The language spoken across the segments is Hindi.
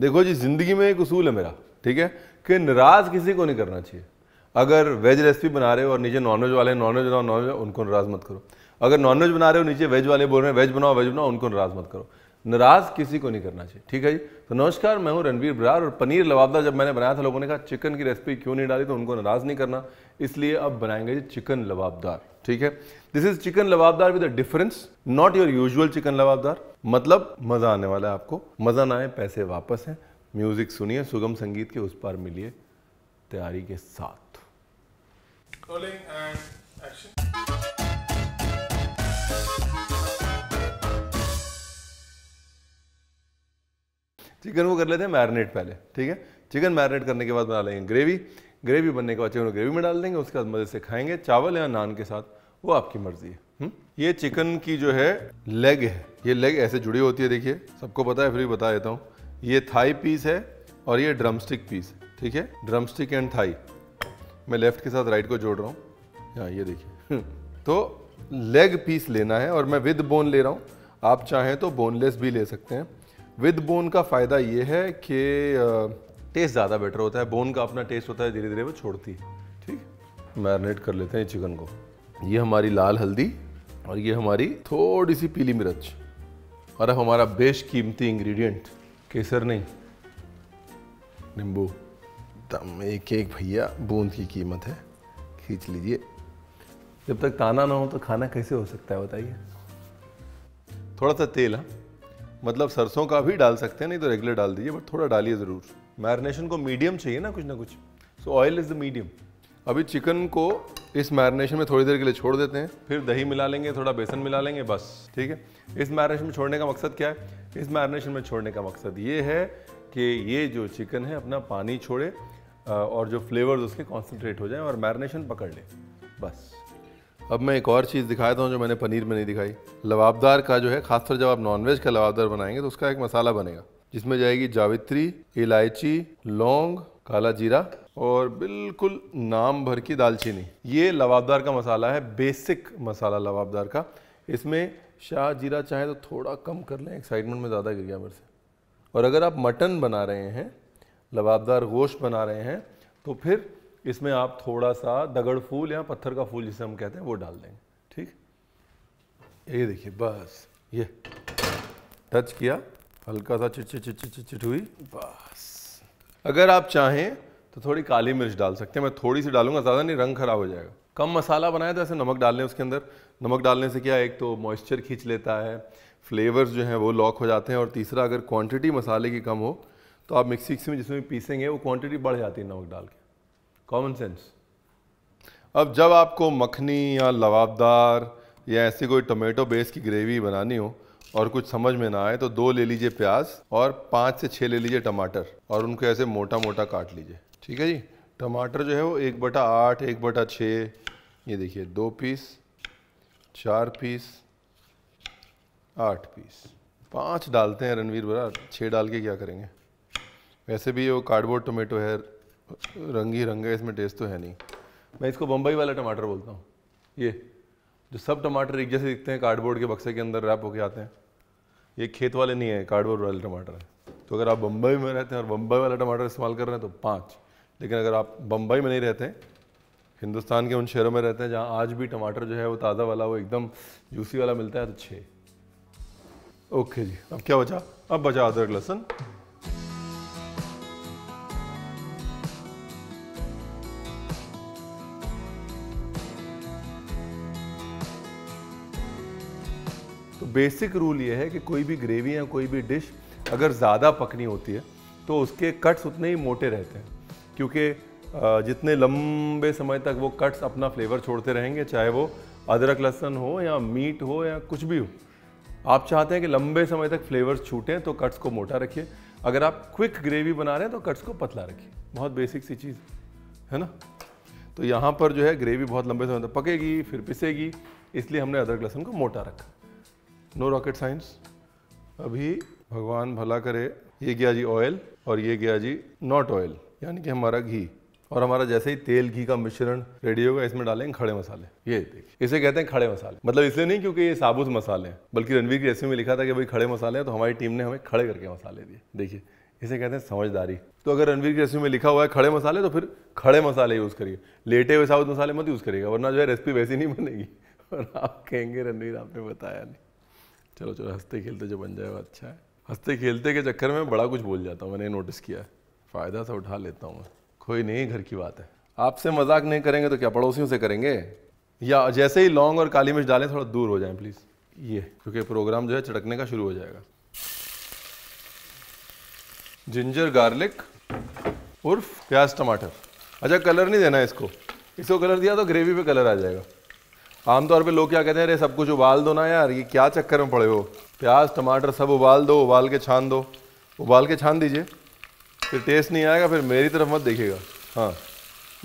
देखो जी, ज़िंदगी में एक उसूल है मेरा, ठीक है, कि नाराज़ किसी को नहीं करना चाहिए। अगर वेज रेसिपी बना रहे हो और नीचे नॉनवेज वाले नॉनवेज उनको नाराज़ मत करो। अगर नॉनवेज बना रहे हो नीचे वेज वाले बोल रहे हैं वेज बनाओ उनको नाराज़ मत करो। नाराज़ किसी को नहीं करना चाहिए, ठीक है जी। तो नमस्कार, मैं हूँ रणवीर ब्रार। और पनीर लबाबदार जब मैंने बनाया था, लोगों ने कहा चिकन की रेसिपी क्यों नहीं डाली, तो उनको नाराज़ नहीं करना, इसलिए अब बनाएंगे जी चिकन लबाबदार, ठीक है। This is chicken lababdar with a difference, not your usual chicken lababdar. मतलब मज़ा आने वाला है आपको, मज़ा ना आए पैसे वापस हैं। म्यूज़िक सुनिए, सुगम संगीत के उस पार मिलिए तैयारी के साथ। चिकन वो कर लेते हैं मैरिनेट पहले, ठीक है। चिकन मैरिनेट करने के बाद बना लेंगे ग्रेवी। ग्रेवी बनने के बाद चिकन ग्रेवी में डाल देंगे, उसके बाद मज़े से खाएंगे चावल या नान के साथ, वो आपकी मर्जी है। ये चिकन की जो है, ये लेग ऐसे जुड़ी होती है, देखिए सबको पता है फिर भी बता देता हूँ। ये थाई पीस है और ये ड्रमस्टिक पीस है, ठीक है। ड्रमस्टिक एंड थाई, मैं लेफ्ट के साथ राइट को जोड़ रहा हूँ। हाँ, ये देखिए। तो लेग पीस लेना है और मैं विद बोन ले रहा हूँ, आप चाहें तो बोनलेस भी ले सकते हैं। विद बोन का फ़ायदा ये है कि टेस्ट ज़्यादा बेटर होता है, बोन का अपना टेस्ट होता है, धीरे धीरे वो छोड़ती है, ठीक। मैरिनेट कर लेते हैं चिकन को। ये हमारी लाल हल्दी और ये हमारी थोड़ी सी पीली मिर्च, और अब हमारा बेशकीमती इंग्रेडिएंट, केसर नहीं, नींबू। दम एक एक भैया बूंद की कीमत है, खींच लीजिए। जब तक ताना ना हो तो खाना कैसे हो सकता है, बताइए। थोड़ा सा तेल, हाँ, मतलब सरसों का भी डाल सकते हैं, नहीं तो रेगुलर डाल दीजिए, बट थोड़ा डालिए ज़रूर। मैरिनेशन को मीडियम चाहिए ना कुछ, so oil is the medium. अभी चिकन को इस मैरिनेशन में थोड़ी देर के लिए छोड़ देते हैं, फिर दही मिला लेंगे, थोड़ा बेसन मिला लेंगे, बस, ठीक है। इस मैरिनेशन में छोड़ने का मकसद क्या है? इस मैरिनेशन में छोड़ने का मकसद ये है कि ये जो चिकन है अपना पानी छोड़े और जो फ्लेवर्स उसके कॉन्सेंट्रेट हो जाएं और मैरिनेशन पकड़ ले, बस। अब मैं एक और चीज़ दिखाता हूँ जो मैंने पनीर में नहीं दिखाई। लबाबदार का जो है, खासकर जब आप नॉनवेज का लबाबदार बनाएंगे तो उसका एक मसाला बनेगा, जिसमें जाएगी जावित्री, इलायची, लौंग, काला जीरा और बिल्कुल नाम भर की दालचीनी। ये लबाबदार का मसाला है, बेसिक मसाला लबाबदार का। इसमें शाह जीरा चाहे तो थोड़ा कम कर लें, एक्साइटमेंट में ज़्यादा गिर गया मेरे से। और अगर आप मटन बना रहे हैं, लबाबदार गोश्त बना रहे हैं, तो फिर इसमें आप थोड़ा सा दगड़ फूल या पत्थर का फूल जिसे हम कहते हैं वो डाल देंगे, ठीक। ये देखिए, बस ये टच किया, हल्का सा चिट चिट चिट चिट हुई, बस। अगर आप चाहें तो थोड़ी काली मिर्च डाल सकते हैं, मैं थोड़ी सी डालूंगा, ज़्यादा नहीं, रंग खराब हो जाएगा। कम मसाला बनाए तो ऐसे नमक डाल लें उसके अंदर। नमक डालने से क्या, एक तो मॉइस्चर खींच लेता है, फ्लेवर्स जो हैं वो लॉक हो जाते हैं, और तीसरा अगर क्वांटिटी मसाले की कम हो तो आप मिक्सी में जिसमें पीसेंगे वो क्वांटिटी बढ़ जाती है नमक डाल के, कॉमन सेंस। अब जब आपको मखनी या लबाबदार या ऐसी कोई टोमेटो बेस की ग्रेवी बनानी हो और कुछ समझ में ना आए तो 2 ले लीजिए प्याज और 5 से 6 ले लीजिए टमाटर, और उनको ऐसे मोटा मोटा काट लीजिए, ठीक है जी। टमाटर जो है वो 1/8, 1/6, ये देखिए 2 पीस, 4 पीस, 8 पीस, 5 डालते हैं रणवीर बरार, 6 डाल के क्या करेंगे। वैसे भी वो कार्डबोर्ड टोमेटो है, रंग ही रंग है, इसमें टेस्ट तो है नहीं। मैं इसको बम्बई वाला टमाटर बोलता हूँ, ये जो सब टमाटर एक जैसे दिखते हैं, कार्डबोर्ड के बक्से के अंदर रैप होके आते हैं। ये खेत वाले नहीं है, कार्डबोर्ड वाले टमाटर है। तो अगर आप बम्बई में रहते हैं और बम्बई वाला टमाटर इस्तेमाल कर रहे हैं तो 5, लेकिन अगर आप बम्बई में नहीं रहते, हिंदुस्तान के उन शहरों में रहते हैं जहाँ आज भी टमाटर जो है वो ताज़ा वाला, वो एकदम जूसी वाला मिलता है, तो 6। ओके जी, अब क्या बचा? अब बचा अदरक लहसुन। बेसिक रूल ये है कि कोई भी ग्रेवी या कोई भी डिश अगर ज़्यादा पकनी होती है तो उसके कट्स उतने ही मोटे रहते हैं, क्योंकि जितने लंबे समय तक वो कट्स अपना फ्लेवर छोड़ते रहेंगे, चाहे वो अदरक लहसुन हो या मीट हो या कुछ भी हो। आप चाहते हैं कि लंबे समय तक फ्लेवर्स छूटें तो कट्स को मोटा रखिए। अगर आप क्विक ग्रेवी बना रहे हैं तो कट्स को पतला रखिए, बहुत बेसिक सी चीज़ है ना। तो यहाँ पर जो है ग्रेवी बहुत लंबे समय तक पकेगी, फिर पिसेगी, इसलिए हमने अदरक लहसुन को मोटा रखा, नो रॉकेट साइंस। अभी भगवान भला करे, ये गया जी ऑयल और ये गया जी नॉट ऑयल यानी कि हमारा घी। और हमारा जैसे ही तेल घी का मिश्रण रेडी होगा, इसमें डालेंगे खड़े मसाले। ये देखिए, इसे कहते हैं खड़े मसाले, मतलब इसलिए नहीं क्योंकि ये साबुत मसाले हैं, बल्कि रणवीर की रेसिपी में लिखा था कि भाई खड़े मसाले हैं, तो हमारी टीम ने हमें खड़े करके मसाले दिए। देखिए इसे कहते हैं समझदारी। तो अगर रणवीर की रेसिपी में लिखा हुआ है खड़े मसाले तो फिर खड़े मसाले यूज़ करिए, लेटे हुए साबुत मसाले मत यूज़ करिएगा, वरना जो है रेसिपी वैसी नहीं बनेगी और आप कहेंगे रणवीर आपने बताया नहीं। चलो चलो हंसते खेलते जो बन जाए वो अच्छा है। हंसते खेलते के चक्कर में बड़ा कुछ बोल जाता हूँ, मैंने नोटिस किया है, फ़ायदा तो उठा लेता हूँ। कोई नहीं, घर की बात है। आपसे मजाक नहीं करेंगे तो क्या पड़ोसियों से करेंगे। या जैसे ही लौंग और काली मिर्च डालें थोड़ा दूर हो जाएं प्लीज़, ये क्योंकि प्रोग्राम जो है चटकने का शुरू हो जाएगा। जिंजर गार्लिक उर्फ प्याज टमाटर। अच्छा कलर नहीं देना इसको, इसको कलर दिया तो ग्रेवी पे कलर आ जाएगा। आमतौर पे लोग क्या कहते हैं, अरे सब कुछ उबाल दो ना यार, ये क्या चक्कर में पड़े हो, प्याज टमाटर सब उबाल दो, उबाल के छान दो। उबाल के छान दीजिए, फिर टेस्ट नहीं आएगा, फिर मेरी तरफ मत देखिएगा। हाँ,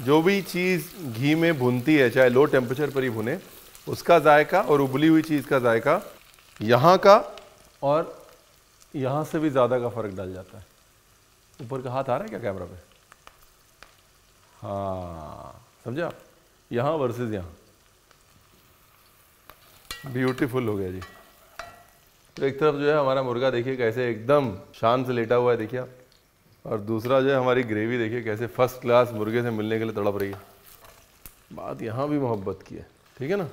जो भी चीज़ घी में भुनती है चाहे लो टेम्परेचर पर ही भुने, उसका जायका और उबली हुई चीज़ का जायका यहाँ का और यहाँ से भी ज़्यादा का फ़र्क डाल जाता है। ऊपर का हाथ आ रहा है क्या कैमरा पे? हाँ समझा, यहाँ वर्सेस यहाँ। ब्यूटीफुल हो गया जी। तो एक तरफ जो है हमारा मुर्गा देखिए कैसे एकदम शान से लेटा हुआ है, देखिए आप, और दूसरा जो है हमारी ग्रेवी देखिए कैसे फर्स्ट क्लास मुर्गे से मिलने के लिए तड़प रही है। बात यहाँ भी मोहब्बत की है, ठीक है ना,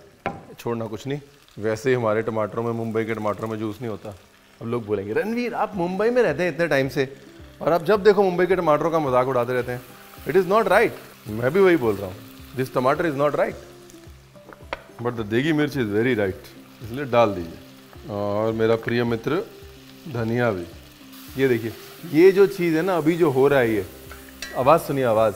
छोड़ना कुछ नहीं। वैसे ही हमारे टमाटरों में, मुंबई के टमाटरों में जूस नहीं होता। अब लोग बोलेंगे रणवीर आप मुंबई में रहते हैं इतने टाइम से और आप जब देखो मुंबई के टमाटरों का मजाक उड़ाते रहते हैं। इट इज़ नॉट राइट, मैं भी वही बोल रहा हूँ, दिस टमाटर is not right but the degi mirch is very right, इसलिए डाल दीजिए। और मेरा प्रिय मित्र धनिया भी। ये देखिए ये जो चीज़ है ना अभी जो हो रहा है, ये आवाज़ सुनिए, आवाज़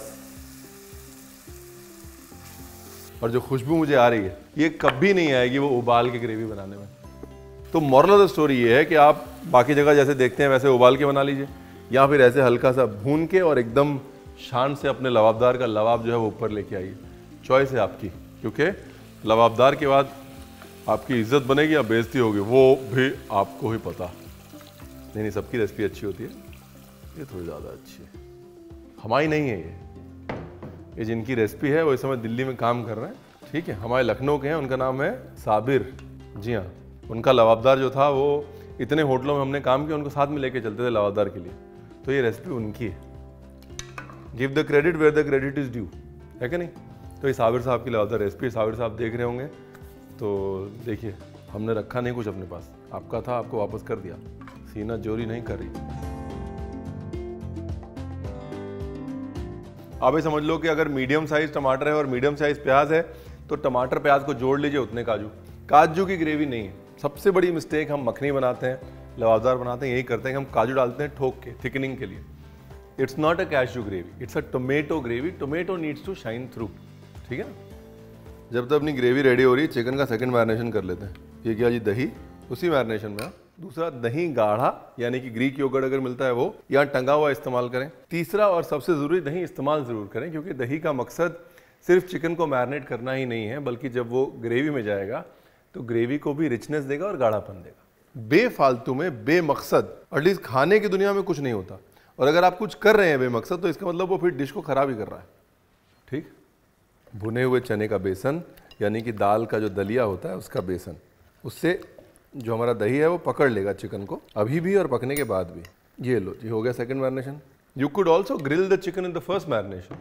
और जो खुशबू मुझे आ रही है, ये कभी नहीं आएगी वो उबाल के ग्रेवी बनाने में। तो मॉरल ऑफ द स्टोरी ये है कि आप बाकी जगह जैसे देखते हैं वैसे उबाल के बना लीजिए, या फिर ऐसे हल्का सा भून के और एकदम शान से अपने लबाबदार का लबाब जो है वो ऊपर लेके आइए। चॉइस है आपकी, क्योंकि लबाबदार के बाद आपकी इज्जत बनेगी या बेइज्जती होगी वो भी आपको ही पता। नहीं, सबकी रेसिपी अच्छी होती है, ये थोड़ी ज़्यादा अच्छी है, हमारी नहीं है ये जिनकी रेसिपी है वो इस समय दिल्ली में काम कर रहे हैं, ठीक है, हमारे लखनऊ के हैं, उनका नाम है साबिर। जी हाँ, उनका लबाबदार जो था वो इतने होटलों में हमने काम किया, उनको साथ में लेके चलते थे लबाबदार के लिए, तो ये रेसिपी उनकी है। Give the credit where the credit is due, है कि नहीं। तो ये साबिर साहब की लबाबदार रेसिपी, साबिर साहब देख रहे होंगे तो देखिए हमने रखा नहीं कुछ अपने पास, आपका था आपको वापस कर दिया, सीना जोरी नहीं कर रही। आप ये समझ लो कि अगर मीडियम साइज टमाटर है और मीडियम साइज प्याज है तो टमाटर प्याज को जोड़ लीजिए उतने काजू। काजू की ग्रेवी नहीं है, सबसे बड़ी मिस्टेक हम मखनी बनाते हैं, लबाबदार बनाते हैं, यही करते हैं कि हम काजू डालते हैं ठोक के थिकनिंग के लिए। It's not a cashew gravy, it's a tomato gravy, tomato needs to shine through, ठीक है। जब तक अपनी ग्रेवी रेडी हो रही है चिकन का सेकेंड मैरिनेशन कर लेते हैं। ये क्या जी, दही। उसी मैरिनेशन में दूसरा दही गाढ़ा यानी कि ग्रीक योगर्ट अगर मिलता है वो, या टंगा हुआ इस्तेमाल करें। तीसरा और सबसे ज़रूरी, दही इस्तेमाल ज़रूर करें, क्योंकि दही का मकसद सिर्फ चिकन को मैरिनेट करना ही नहीं है, बल्कि जब वो ग्रेवी में जाएगा तो ग्रेवी को भी रिचनेस देगा और गाढ़ापन देगा। बेफालतू में बेमकसद, एटलीस्ट खाने की दुनिया में कुछ नहीं होता, और अगर आप कुछ कर रहे हैं बेमकसद तो इसका मतलब वो फिर डिश को ख़राब ही कर रहा है, ठीक। भुने हुए चने का बेसन यानी कि दाल का जो दलिया होता है उसका बेसन, उससे जो हमारा दही है वो पकड़ लेगा चिकन को, अभी भी और पकने के बाद भी। ये लो जी, हो गया second marination. You could also grill the chicken in the first marination,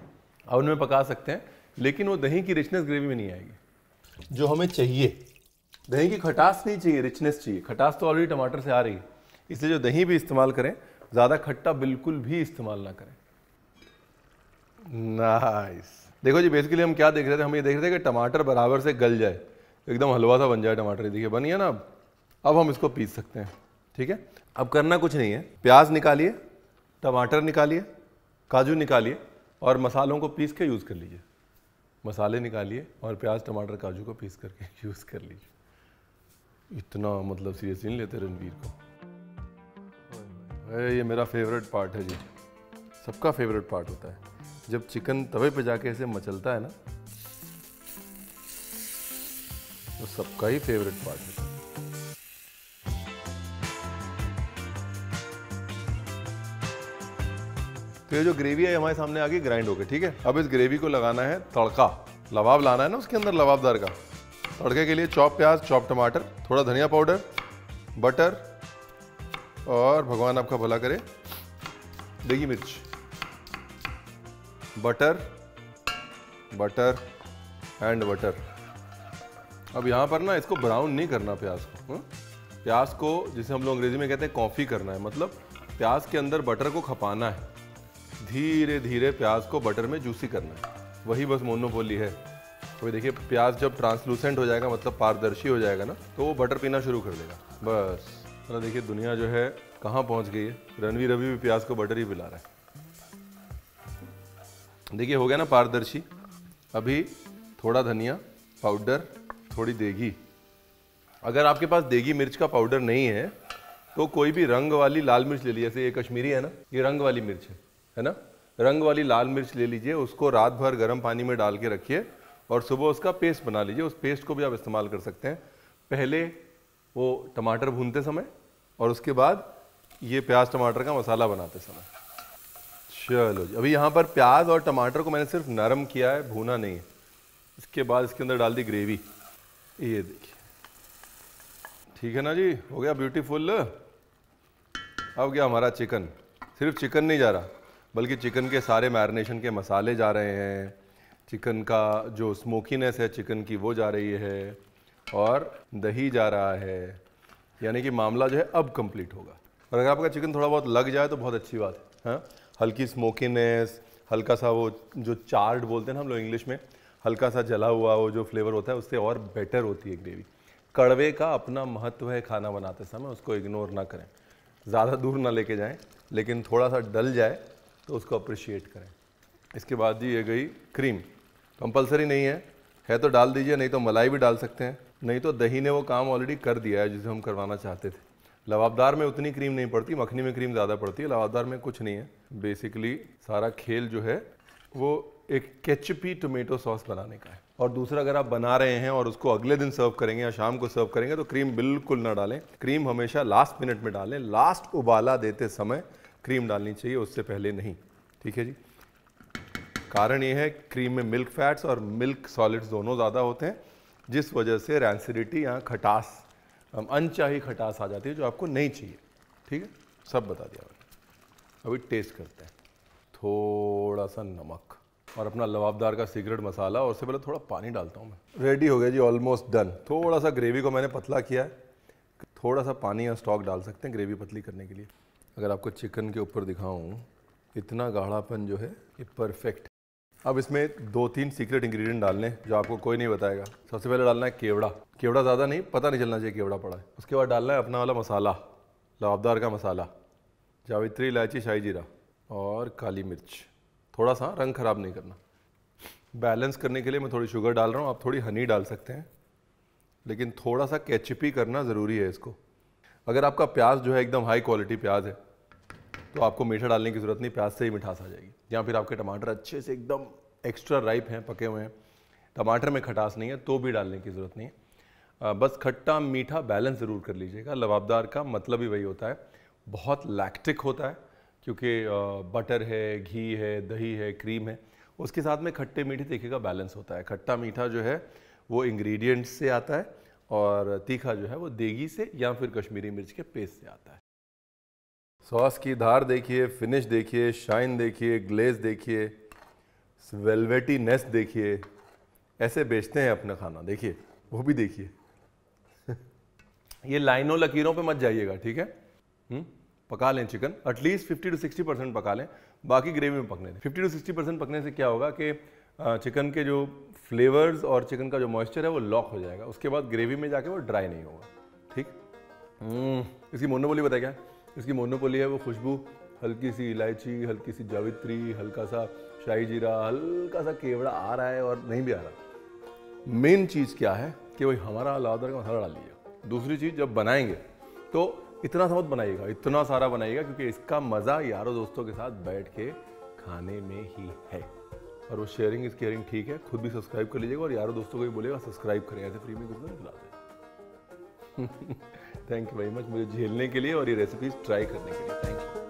oven में पका सकते हैं, लेकिन वो दही की रिचनेस ग्रेवी में नहीं आएगी जो हमें चाहिए। दही की खटास नहीं चाहिए, रिचनेस चाहिए। खटास तो ऑलरेडी टमाटर से आ रही है, इसलिए जो दही भी इस्तेमाल करें ज़्यादा खट्टा बिल्कुल भी इस्तेमाल ना करें। नाइस। देखो जी बेसिकली हम क्या देख रहे थे, हम ये देख रहे थे कि टमाटर बराबर से गल जाए, एकदम हलवा सा बन जाए टमाटर। देखिए बन गया ना, अब हम इसको पीस सकते हैं, ठीक है। अब करना कुछ नहीं है, प्याज निकालिए, टमाटर निकालिए, काजू निकालिए और मसालों को पीस के यूज़ कर लीजिए। मसाले निकालिए और प्याज टमाटर काजू को पीस करके यूज़ कर लीजिए। इतना मतलब सीरियसली नहीं लेते रणवीर को। ये मेरा फेवरेट पार्ट है जी, सबका फेवरेट पार्ट होता है जब चिकन तवे पे जाके ऐसे मचलता है ना, तो सबका ही फेवरेट पार्ट है। तो ये जो ग्रेवी है हमारे सामने आ गई ग्राइंड होके, ठीक है। अब इस ग्रेवी को लगाना है तड़का, लबाब लाना है ना उसके अंदर लबाबदार का। तड़के के लिए चॉप प्याज, चॉप टमाटर, थोड़ा धनिया पाउडर, बटर और भगवान आपका भला करे देगी मिर्च, बटर बटर एंड बटर। अब यहाँ पर ना इसको ब्राउन नहीं करना प्याज को, प्याज को जिसे हम लोग अंग्रेजी में कहते हैं कॉफ़ी करना है, मतलब प्याज के अंदर बटर को खपाना है, धीरे धीरे प्याज को बटर में जूसी करना है। वही बस मोनोपोली है। तो देखिए प्याज जब ट्रांसलूसेंट हो जाएगा, मतलब पारदर्शी हो जाएगा ना, तो वो बटर पीना शुरू कर देगा। बस ना देखिए दुनिया जो है कहाँ पहुँच गई है, रणवीर अभी भी प्याज को बटर ही पिला रहा है। देखिए हो गया ना पारदर्शी। अभी थोड़ा धनिया पाउडर, थोड़ी देगी। अगर आपके पास देगी मिर्च का पाउडर नहीं है तो कोई भी रंग वाली लाल मिर्च ले लीजिए, जैसे ये कश्मीरी है ना, ये रंग वाली मिर्च है ना, रंग वाली लाल मिर्च ले लीजिए। उसको रात भर गर्म पानी में डाल के रखिए और सुबह उसका पेस्ट बना लीजिए। उस पेस्ट को भी आप इस्तेमाल कर सकते हैं। पहले वो टमाटर भूनते समय और उसके बाद ये प्याज टमाटर का मसाला बनाते समय। चलो जी, अभी यहाँ पर प्याज और टमाटर को मैंने सिर्फ नरम किया है, भूना नहीं है। इसके बाद इसके अंदर डाल दी ग्रेवी, ये देखिए। ठीक है ना जी, हो गया ब्यूटीफुल। अब गया हमारा चिकन। सिर्फ चिकन नहीं जा रहा, बल्कि चिकन के सारे मैरिनेशन के मसाले जा रहे हैं, चिकन का जो स्मोकीनेस है चिकन की वो जा रही है, और दही जा रहा है। यानी कि मामला जो है अब कंप्लीट होगा। और अगर आपका चिकन थोड़ा बहुत लग जाए तो बहुत अच्छी बात है। हाँ, हल्की स्मोकीनेस, हल्का सा वो जो चार्ड बोलते हैं ना हम लोग इंग्लिश में, हल्का सा जला हुआ वो जो फ्लेवर होता है, उससे और बेटर होती है ग्रेवी। कड़वे का अपना महत्व है खाना बनाते समय, उसको इग्नोर ना करें, ज़्यादा दूर ना लेके जाएं, लेकिन थोड़ा सा डल जाए तो उसको अप्रिशिएट करें। इसके बाद जी ये गई क्रीम। कंपलसरी नहीं है, है तो डाल दीजिए, नहीं तो मलाई भी डाल सकते हैं, नहीं तो दही ने वो काम ऑलरेडी कर दिया है जिसे हम करवाना चाहते थे। लबाबदार में उतनी क्रीम नहीं पड़ती, मखनी में क्रीम ज़्यादा पड़ती है, लबाबदार में कुछ नहीं है। बेसिकली सारा खेल जो है वो एक केचपी टोमेटो सॉस बनाने का है। और दूसरा, अगर आप बना रहे हैं और उसको अगले दिन सर्व करेंगे या शाम को सर्व करेंगे तो क्रीम बिल्कुल ना डालें। क्रीम हमेशा लास्ट मिनट में डालें, लास्ट उबाला देते समय क्रीम डालनी चाहिए, उससे पहले नहीं। ठीक है जी। कारण ये है क्रीम में मिल्क फैट्स और मिल्क सॉलिड्स दोनों ज़्यादा होते हैं, जिस वजह से रैंसिडिटी या खटास, अनचाही खटास आ जाती है जो आपको नहीं चाहिए। ठीक है, सब बता दिया मैंने। अभी टेस्ट करते हैं। थोड़ा सा नमक और अपना लबाबदार का सीक्रेट मसाला, और उससे पहले थोड़ा पानी डालता हूँ मैं। रेडी हो गया जी, ऑलमोस्ट डन। थोड़ा सा ग्रेवी को मैंने पतला किया है, थोड़ा सा पानी या स्टॉक डाल सकते हैं ग्रेवी पतली करने के लिए। अगर आपको चिकन के ऊपर दिखाऊँ, इतना गाढ़ापन जो है ये परफेक्ट। अब इसमें 2-3 सीक्रेट इंग्रेडिएंट डालने जो आपको कोई नहीं बताएगा। सबसे पहले डालना है केवड़ा। केवड़ा ज़्यादा नहीं, पता नहीं चलना चाहिए केवड़ा पड़ा है। उसके बाद डालना है अपना वाला मसाला, लबाबदार का मसाला, जावित्री, इलायची, शाही जीरा और काली मिर्च। थोड़ा सा रंग ख़राब नहीं करना। बैलेंस करने के लिए मैं थोड़ी शुगर डाल रहा हूँ, आप थोड़ी हनी डाल सकते हैं, लेकिन थोड़ा सा केचपी करना ज़रूरी है इसको। अगर आपका प्याज जो है एकदम हाई क्वालिटी प्याज है तो आपको मीठा डालने की ज़रूरत नहीं, प्याज से ही मिठास आ जाएगी। या फिर आपके टमाटर अच्छे से एकदम एक्स्ट्रा राइप हैं, पके हुए हैं, टमाटर में खटास नहीं है तो भी डालने की ज़रूरत नहीं है। बस खट्टा मीठा बैलेंस ज़रूर कर लीजिएगा। लबाबदार का मतलब ही वही होता है, बहुत लैक्टिक होता है, क्योंकि बटर है, घी है, दही है, क्रीम है, उसके साथ में खट्टे मीठे तीखे का बैलेंस होता है। खट्टा मीठा जो है वो इंग्रेडिएंट्स से आता है और तीखा जो है वो देगी से या फिर कश्मीरी मिर्च के पेस्ट से आता है। सॉस की धार देखिए, फिनिश देखिए, शाइन देखिए, ग्लेज देखिए, वेलवेटीनेस देखिए। ऐसे बेचते हैं अपना खाना, देखिए वो भी देखिए। ये लाइनों लकीरों पे मत जाइएगा, ठीक है। पका लें चिकन, एटलीस्ट 50 to 60% पका लें, बाकी ग्रेवी में पकने दें। 50 to 60% पकने से क्या होगा कि चिकन के जो फ्लेवर्स और चिकन का जो मॉइस्चर है वो लॉक हो जाएगा। उसके बाद ग्रेवी में जाके वो ड्राई नहीं होगा। ठीक, इसकी मोनोपोली बताया क्या? इसकी मोनोपोली है वो खुशबू, हल्की सी इलायची, हल्की सी जावित्री, हल्का सा शाही जीरा, हल्का सा केवड़ा आ रहा है और नहीं भी आ रहा। मेन चीज़ क्या है कि वही हमारा लबाबदार का मसाला डाल लीजिए। दूसरी चीज़, जब बनाएंगे तो इतना सा मत बनाइएगा, इतना सारा बनाइएगा, क्योंकि इसका मज़ा यारों दोस्तों के साथ बैठ के खाने में ही है। और वो शेयरिंग इज केयरिंग, ठीक है। खुद भी सब्सक्राइब कर लीजिएगा और यारों दोस्तों को भी बोलेगा सब्सक्राइब करें, ऐसे फ्री में कुछ नहीं खिलाते। थैंक यू वेरी मच मुझे झेलने के लिए और ये रेसिपीज ट्राई करने के लिए। Thank you.